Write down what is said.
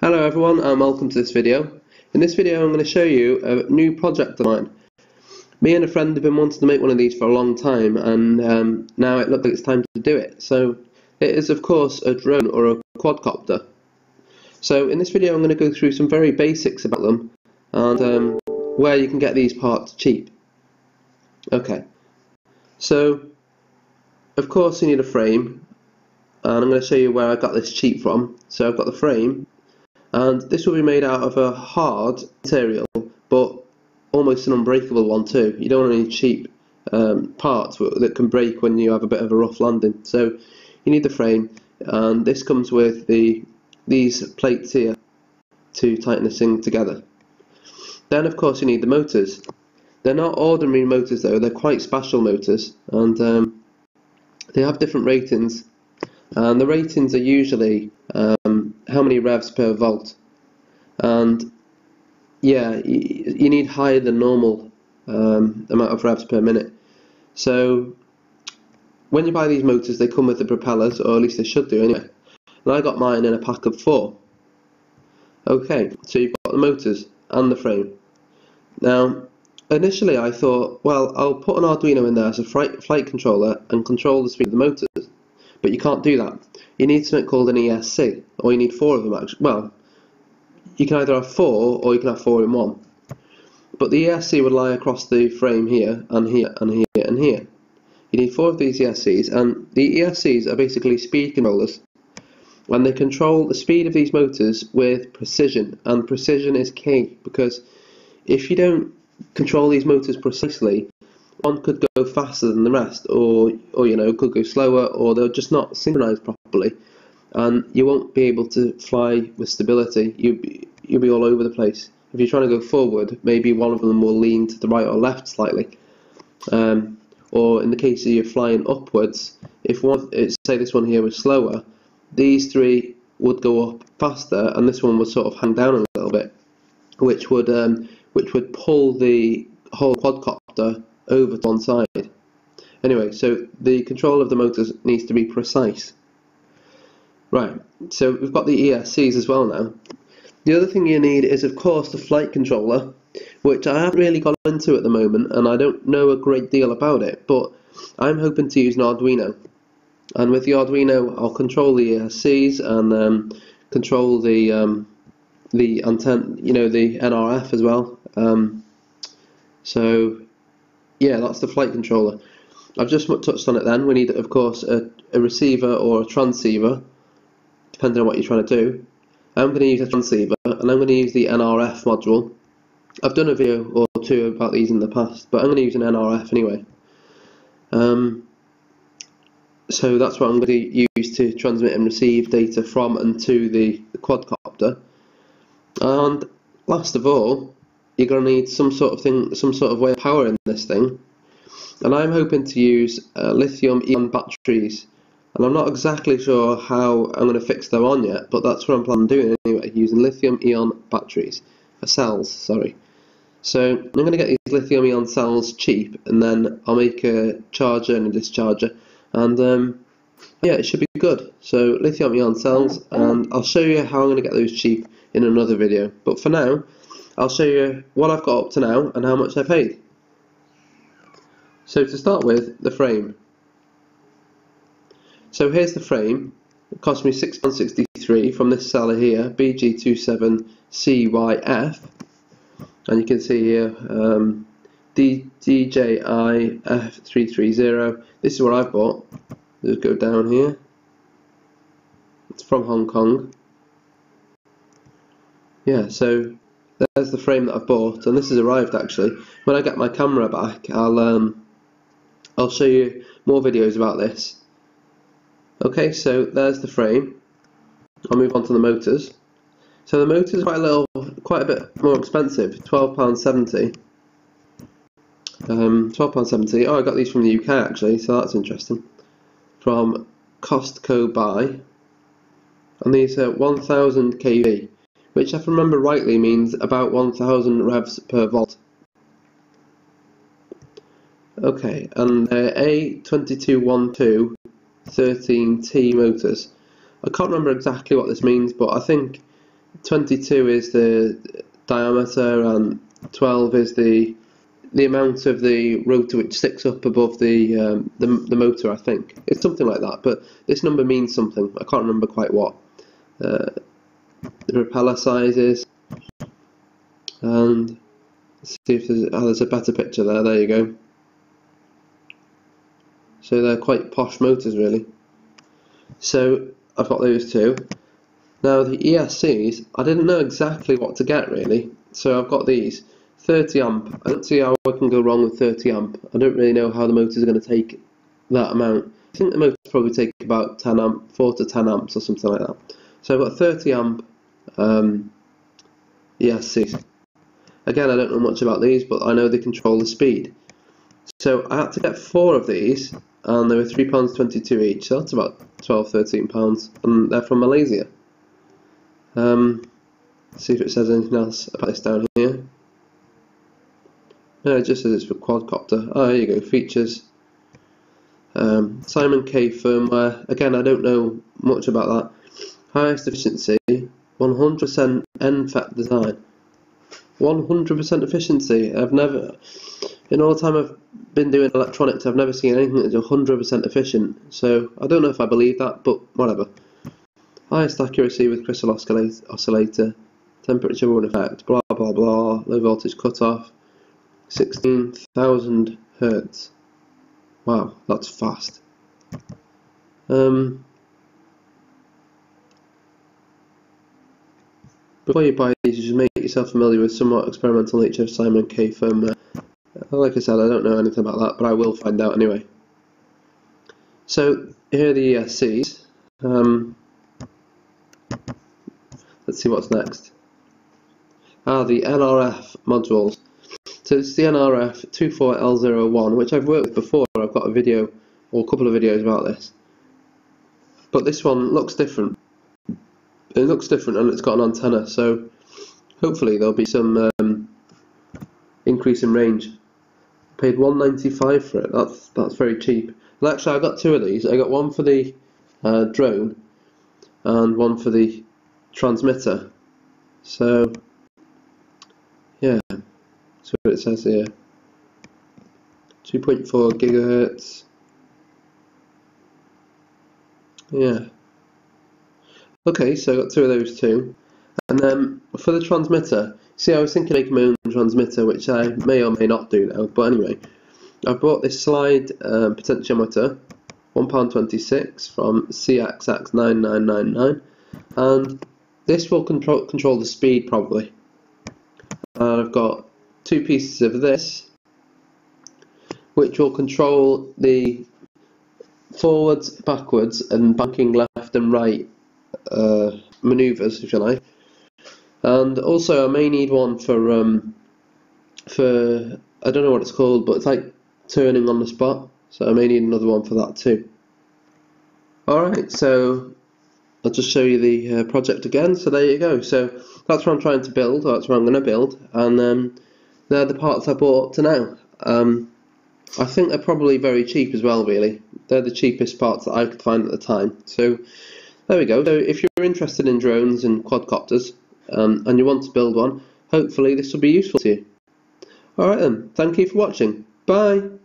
Hello everyone and welcome to this video. In this video I'm going to show you a new project of mine. Me and a friend have been wanting to make one of these for a long time and now it looks like it's time to do it. So it is of course a drone or a quadcopter. So in this video I'm going to go through some very basics about them and where you can get these parts cheap. Okay, so of course you need a frame and I'm going to show you where I got this cheap from. So I've got the frame. And this will be made out of a hard material, but almost an unbreakable one too. You don't want any cheap parts that can break when you have a bit of a rough landing. So you need the frame, and this comes with these plates here to tighten this thing together. Then of course you need the motors. They're not ordinary motors though, they're quite special motors, and they have different ratings. And the ratings are usually how many revs per volt, and yeah, you need higher than normal amount of revs per minute. So when you buy these motors, they come with the propellers, or at least they should do anyway, and I got mine in a pack of 4. Okay, so you've got the motors and the frame. Now initially I thought, well, I'll put an Arduino in there as a flight controller and control the speed of the motors. But you can't do that. You need something called an ESC, or you need 4 of them actually. Well, you can either have 4 or you can have 4 in one. But the ESC would lie across the frame here and here and here and here. You need 4 of these ESCs, and the ESCs are basically speed controllers, and they control the speed of these motors with precision, and precision is key, because if you don't control these motors precisely, one could go faster than the rest, or you know, could go slower, or they'll just not synchronize properly, and you won't be able to fly with stability. You'll be all over the place. If you're trying to go forward, maybe one of them will lean to the right or left slightly, or in the case of you flying upwards, if one, say this one here was slower, these 3 would go up faster, and this one would sort of hang down a little bit, which would pull the whole quadcopter over to one side. Anyway, so the control of the motors needs to be precise. Right, so we've got the ESCs as well now. The other thing you need is of course the flight controller, which I haven't really got into at the moment and I don't know a great deal about it, but I'm hoping to use an Arduino. And with the Arduino I'll control the ESCs and control the antenna, you know, the NRF as well. So yeah, that's the flight controller. I've just touched on it then. We need, of course, a receiver or a transceiver, depending on what you're trying to do. I'm going to use a transceiver, and I'm going to use the NRF module. I've done a video or 2 about these in the past, but I'm going to use an NRF anyway. So that's what I'm going to use to transmit and receive data from and to the quadcopter. And last of all, you're going to need some sort of way of powering this thing, and I'm hoping to use lithium-ion batteries, and I'm not exactly sure how I'm going to fix them on yet, but that's what I'm planning on doing anyway, using lithium-ion batteries, cells, sorry. So I'm going to get these lithium-ion cells cheap, and then I'll make a charger and a discharger, and yeah, it should be good. So lithium-ion cells, and I'll show you how I'm going to get those cheap in another video, but for now I'll show you what I've got up to now and how much I paid. So to start with, the frame. So here's the frame. It cost me £6.63 from this seller here, BG27CYF, and you can see here DJIF330. This is what I've bought. Just go down here. It's from Hong Kong. Yeah, so there's the frame that I've bought, and this has arrived actually. When I get my camera back, I'll show you more videos about this. Okay, so there's the frame. I'll move on to the motors. So the motors are quite a bit more expensive, £12.70. £12.70. Oh, I got these from the UK actually, so that's interesting. From Costco Buy, and these are 1,000 kV. Which, if I remember rightly, means about 1,000 revs per volt. Okay, and they're A221213T motors. I can't remember exactly what this means, but I think 22 is the diameter and 12 is the amount of the rotor which sticks up above the motor, I think. It's something like that, but this number means something. I can't remember quite what. The propeller sizes, and let's see if there's, oh, there's a better picture there. There you go. So they're quite posh motors, really. So I've got those two. Now the ESCs, I didn't know exactly what to get really, so I've got these 30 amp. I don't see how I can go wrong with 30 amp. I don't really know how the motors are going to take that amount. I think the motors probably take about 10 amp, 4 to 10 amps or something like that. So I've got 30 amp ESCs. Again, I don't know much about these, but I know they control the speed. So I had to get 4 of these, and they were £3.22 each, so that's about £12–13, and they're from Malaysia. Let's see if it says anything else about this down here. No, it just says it's for quadcopter. Oh, there you go, features. Simon K firmware. Again, I don't know much about that. Highest efficiency, 100% NFET design. 100% efficiency. I've never, in all the time I've been doing electronics, I've never seen anything that's 100% efficient. So I don't know if I believe that, but whatever. Highest accuracy with crystal oscillator, temperature won't affect, blah blah blah, low voltage cutoff, 16,000 Hertz. Wow, that's fast. Before you buy these, you should make yourself familiar with somewhat experimental nature of Simon K firmware. Like I said, I don't know anything about that, but I will find out anyway. So here are the ESCs. Let's see what's next. Ah, the NRF modules. So it's the NRF24L01, which I've worked with before. I've got a video or a couple of videos about this. But this one looks different. It looks different, and it's got an antenna, so hopefully there'll be some increase in range. I paid £1.95 for it. That's very cheap. And actually, I got two of these. I got one for the drone and one for the transmitter. So yeah, that's what it says here. 2.4 GHz. Yeah. Okay, so I got two of those too. And then for the transmitter, see, I was thinking of making my own transmitter, which I may or may not do now, but anyway, I bought this slide potentiometer, £1.26 from CXX9999, and this will control the speed probably. And I've got two pieces of this, which will control the forwards, backwards, and banking left and right maneuvers, if you like. And also I may need one for I don't know what it's called, but it's like turning on the spot, so I may need another one for that too. Alright, so I'll just show you the project again. So there you go, so that's what I'm trying to build, or that's what I'm going to build, and they're the parts I bought up to now. I think they're probably very cheap as well, really. They're the cheapest parts that I could find at the time, so there we go. So if you're interested in drones and quadcopters and you want to build one, hopefully this will be useful to you. Alright then, thank you for watching. Bye!